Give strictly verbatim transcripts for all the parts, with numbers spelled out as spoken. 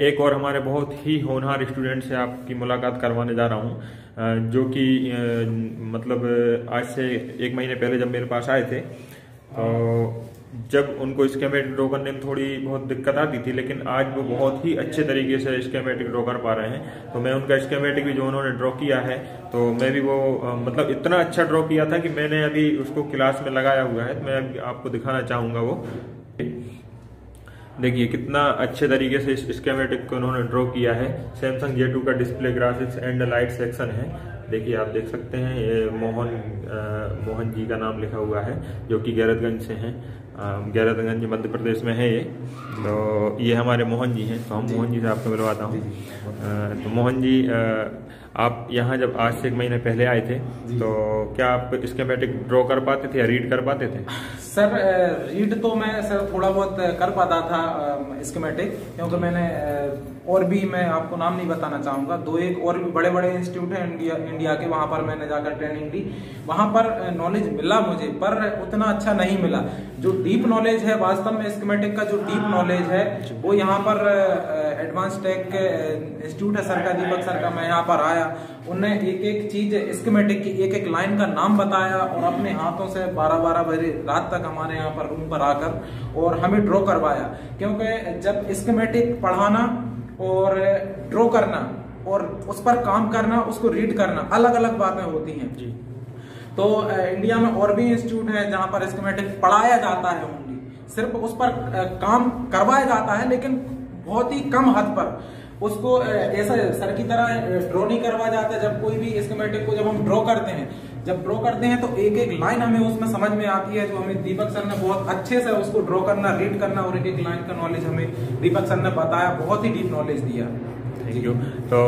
एक और हमारे बहुत ही होनहार स्टूडेंट से आपकी मुलाकात करवाने जा रहा हूं, जो कि मतलब आज से एक महीने पहले जब मेरे पास आए थे तो जब उनको स्कीमेटिक ड्रॉ करने में थोड़ी बहुत दिक्कत आती थी, लेकिन आज वो बहुत ही अच्छे तरीके से स्कीमेटिक ड्रॉ कर पा रहे हैं। तो मैं उनका स्कीमेटिक भी जो उन्होंने ड्रॉ किया है तो मैं भी वो मतलब इतना अच्छा ड्रॉ किया था कि मैंने अभी उसको क्लास में लगाया हुआ है, तो मैं अभी आपको दिखाना चाहूँगा। वो देखिए कितना अच्छे तरीके से इस स्कीमेटिक को उन्होंने ड्रॉ किया है। सैमसंग जे टू का display graphics and light section है। देखिए आप देख सकते हैं ये मोहन आ, मोहन जी का नाम लिखा हुआ है, जो कि गैरतगंज से हैं, गैरतगंज मध्य प्रदेश में है ये। तो ये हमारे मोहन जी हैं, तो हम मोहन जी से आपको मिलवाता हूँ। तो मोहन जी आ, आप यहाँ जब आज से एक महीने पहले आए थे तो क्या आप स्कीमेटिक ड्रॉ कर पाते थे या रीड कर पाते थे? सर रीड तो मैं सर थोड़ा बहुत कर पाता था स्कीमेटिक, क्योंकि मैंने और भी मैं आपको नाम नहीं बताना चाहूँगा, दो एक और भी बड़े बड़े इंस्टीट्यूट हैं इंडिया इंडिया के, वहाँ पर मैंने जाकर ट्रेनिंग ली, वहाँ पर नॉलेज मिला मुझे, पर उतना अच्छा नहीं मिला। जो डीप नॉलेज है वास्तव में स्कीमेटिक का, जो डीप नॉलेज है वो यहाँ पर एडवांस टेक इंस्टीट्यूट है सर का, दीपक सर का, मैं यहाँ पर आया, उनने एक एक चीज स्कीमेटिक की एक एक लाइन का नाम बताया और अपने हाथों से बारह बारह बजे रात तक हमारे यहाँ पर रूम पर आकर और हमें ड्रॉ करवाया। क्योंकि जब स्कीमेटिक पढ़ाना और ड्रॉ करना और उस पर काम करना, उसको रीड करना, अलग अलग बातें होती हैं जी। तो इंडिया में और भी इंस्टीट्यूट है जहाँ पर स्कीमेटिक पढ़ाया जाता है ओनली, सिर्फ उस पर काम करवाया जाता है, लेकिन बहुत ही कम हद पर। उसको जैसा सर की तरह ड्रॉ नहीं करवाया जाता। जब कोई भी स्कीमेटिक को जब हम ड्रॉ करते हैं जब ड्रॉ करते हैं तो एक एक लाइन हमें उसमें समझ में आती है, जो हमें दीपक सर ने बहुत अच्छे से उसको ड्रॉ करना, रीड करना और एक एक लाइन का नॉलेज हमें दीपक सर ने बताया, बहुत ही डीप नॉलेज दिया। Thank you. तो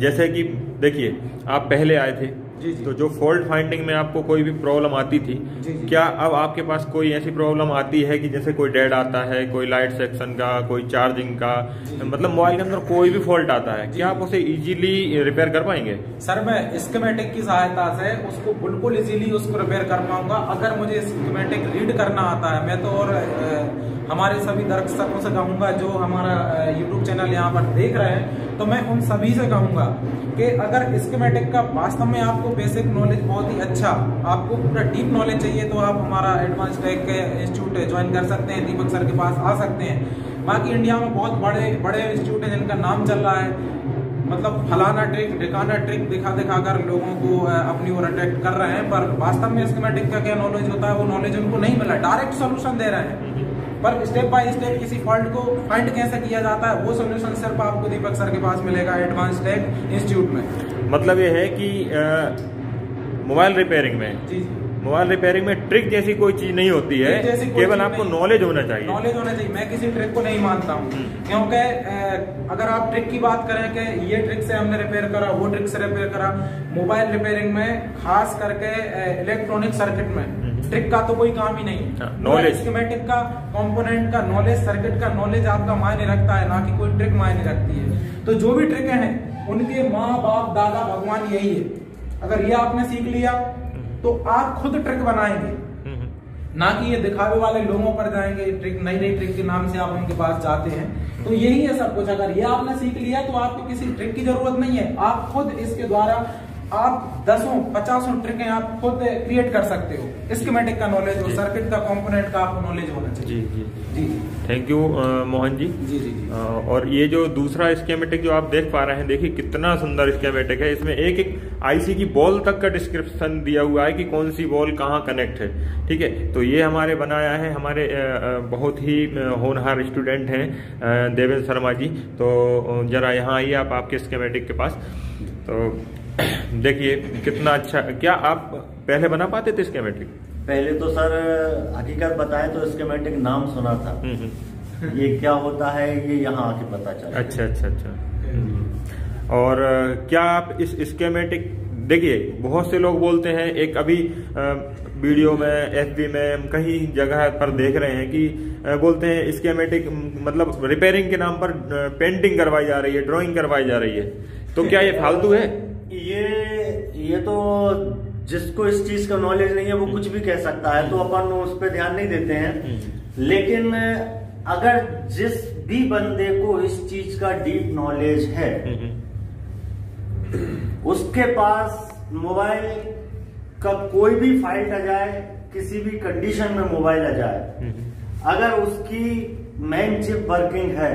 जैसे कि देखिए आप पहले आए थे जी जी। तो जो फॉल्ट फाइंडिंग में आपको कोई भी प्रॉब्लम आती थी जी जी। क्या अब आपके पास कोई ऐसी प्रॉब्लम आती है कि जैसे कोई डेड आता है, कोई लाइट सेक्शन का, कोई चार्जिंग का, मतलब मोबाइल के अंदर कोई भी फॉल्ट आता है, क्या आप उसे इजीली रिपेयर कर पाएंगे? सर मैं स्कीमेटिक की सहायता से उसको बिल्कुल इजीली उसको रिपेयर कर पाऊंगा, अगर मुझे स्कीमेटिक रीड करना आता है। मैं तो और हमारे सभी दर्शकों से कहूँगा जो हमारा यूट्यूब चैनल यहाँ पर देख रहे हैं, तो मैं उन सभी से कहूँगा कि अगर स्कीमेटिक का वास्तव में आपको बेसिक नॉलेज बहुत ही अच्छा, आपको पूरा डीप नॉलेज चाहिए तो आप हमारा एडवांस टेक इंस्टीट्यूट ज्वाइन कर सकते हैं, दीपक सर के पास आ सकते हैं। बाकी इंडिया में बहुत बड़े बड़े इंस्टीट्यूट हैं जिनका नाम चल रहा है, मतलब फलाना ट्रिक ढिकाना ट्रिक दिखा दिखा कर लोगों को अपनी ओर अट्रैक्ट कर रहे हैं, पर वास्तव में स्कीमेटिक का क्या नॉलेज होता है वो नॉलेज उनको नहीं मिला। डायरेक्ट सोल्यूशन दे रहे हैं, पर स्टेप बाय स्टेप किसी फॉल्ट को फाइंड कैसे किया जाता है वो सोल्यूशन सिर्फ आपको दीपक सर के पास मिलेगा एडवांस टेक इंस्टीट्यूट में। मतलब ये है कि मोबाइल रिपेयरिंग में जी जी। मोबाइल रिपेयरिंग में ट्रिक जैसी कोई चीज नहीं होती है, केवल आपको नॉलेज होना चाहिए। नॉलेज होना चाहिए। मैं किसी ट्रिक को नहीं मानता हूँ, क्योंकि अगर आप ट्रिक की बात करें कि ये ट्रिक से हमने रिपेयर करा, वो ट्रिक से रिपेयर करा, मोबाइल रिपेयरिंग में खास करके इलेक्ट्रॉनिक सर्किट में ट्रिक का तो कोई काम ही नहीं। नॉलेज स्कीमेटिक का, कंपोनेंट का नॉलेज, सर्किट का नॉलेज आपका मायने रखता है, ना कि कोई ट्रिक मायने रखती है। तो जो भी ट्रिक हैं उनके माँ बाप दादा भगवान यही है। अगर ये आपने सीख लिया तो आप खुद ट्रिक बनाएंगे, ना कि ये दिखावे वाले लोगों पर जाएंगे। ट्रिक नई नई ट्रिक के नाम से आप उनके पास जाते हैं। तो यही है सब कुछ। अगर ये आपने सीख लिया तो आपको किसी ट्रिक की जरूरत नहीं है। आप खुद इसके द्वारा आप दसों पचासों ट्रिकें आप खुद क्रिएट कर सकते हो। स्कीमेटिक का नॉलेज हो, सर्किट का, कंपोनेंट का आपको नॉलेज होना चाहिए। जी जी जी, थैंक यू मोहन जी। जी जी जी। आ, और ये जो दूसरा स्कीमेटिक जो आप देख पा रहे हैं, देखिए कितना सुंदर स्कीमेटिक है। इसमें एक एक आईसी की बॉल तक का डिस्क्रिप्शन दिया हुआ है कि कौन सी बॉल कहाँ कनेक्ट है। ठीक है, तो ये हमारे बनाया है हमारे बहुत ही होनहार स्टूडेंट हैं देवेंद्र शर्मा जी। तो जरा यहाँ आइए आप, आपके स्कीमेटिक के पास। तो देखिए कितना अच्छा। क्या आप पहले बना पाते थे स्कीमेटिक? पहले तो सर हकीकत बताएं तो स्कीमेटिक नाम सुना था, ये क्या होता है ये यहाँ आके पता चला। अच्छा अच्छा अच्छा। और क्या आप इस स्कीमेटिक, देखिए बहुत से लोग बोलते हैं, एक अभी वीडियो में एफबी में हम कहीं जगह पर देख रहे हैं कि बोलते हैं स्कीमेटिक मतलब रिपेयरिंग के नाम पर पेंटिंग करवाई जा रही है, ड्राइंग करवाई जा रही है। तो क्या ये फालतू है? ये ये तो जिसको इस चीज का नॉलेज नहीं है वो कुछ भी कह सकता है, तो अपन उस पर ध्यान नहीं देते हैं। लेकिन अगर जिस भी बंदे को इस चीज का डीप नॉलेज है, उसके पास मोबाइल का कोई भी फाल्ट आ जाए, किसी भी कंडीशन में मोबाइल आ जाए, अगर उसकी मेन चिप वर्किंग है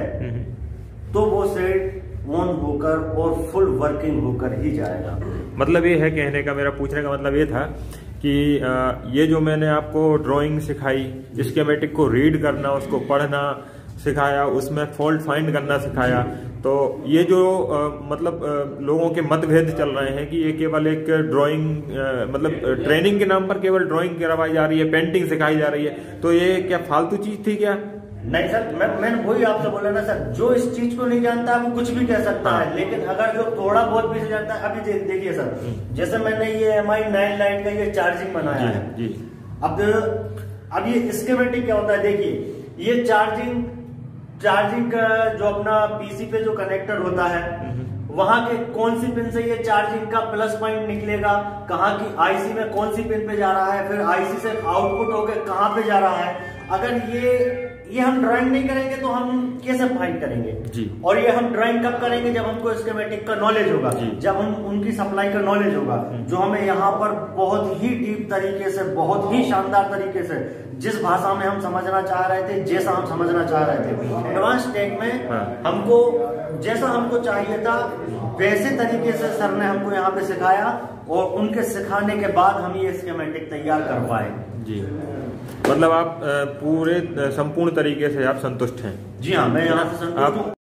तो वो सेट ऑन होकर और फुल वर्किंग होकर ही जाएगा। मतलब ये है, कहने का मेरा पूछने का मतलब ये था कि ये जो मैंने आपको ड्राइंग सिखाई, स्कीमेटिक को रीड करना, उसको पढ़ना सिखाया, उसमें फॉल्ट फाइंड करना सिखाया, तो ये जो आ, मतलब आ, लोगों के मतभेद चल रहे हैं कि ये केवल एक ड्राइंग मतलब ट्रेनिंग के नाम पर केवल ड्राइंग करवाई जा रही है, पेंटिंग सिखाई जा रही है, तो ये क्या फालतू चीज थी क्या? नहीं सर, मैं मैंने वही आपसे बोला ना सर, जो इस चीज को नहीं जानता वो कुछ भी कह सकता है। लेकिन अगर जो थोड़ा बहुत भी जानता है, अभी देखिए सर, जैसे मैंने ये एम आई नाइन लाइन का ये चार्जिंग बनाया है। अब अब ये स्कीमेटिक क्या होता है, देखिए ये चार्जिंग चार्जिंग का जो अपना पीसी पे जो कनेक्टर होता है, वहां के कौन सी पिन से ये चार्जिंग का प्लस पॉइंट निकलेगा, कहाँ की आईसी में कौन सी पिन पे जा रहा है, फिर आईसी से आउटपुट होकर कहाँ पे जा रहा है। अगर ये ये हम ड्राइंग नहीं करेंगे तो हम कैसे फाइंड करेंगे जी। और ये हम ड्राइंग कब करेंगे, जब हमको स्कीमेटिक का नॉलेज होगा, जब हम उनकी सप्लाई का नॉलेज होगा, जो हमें यहाँ पर बहुत ही डीप तरीके से, बहुत ही शानदार तरीके से, जिस भाषा में हम समझना चाह रहे थे, जैसा हम समझना चाह रहे थे एडवांस टेक में, हाँ। हमको जैसा हमको चाहिए था वैसे तरीके से सर ने हमको यहाँ पे सिखाया, और उनके सिखाने के बाद हम ये स्कीमेटिक तैयार कर पाए जी। मतलब आप पूरे संपूर्ण तरीके से आप संतुष्ट हैं? जी हाँ, मैं यहाँ से संतुष्ट हूँ।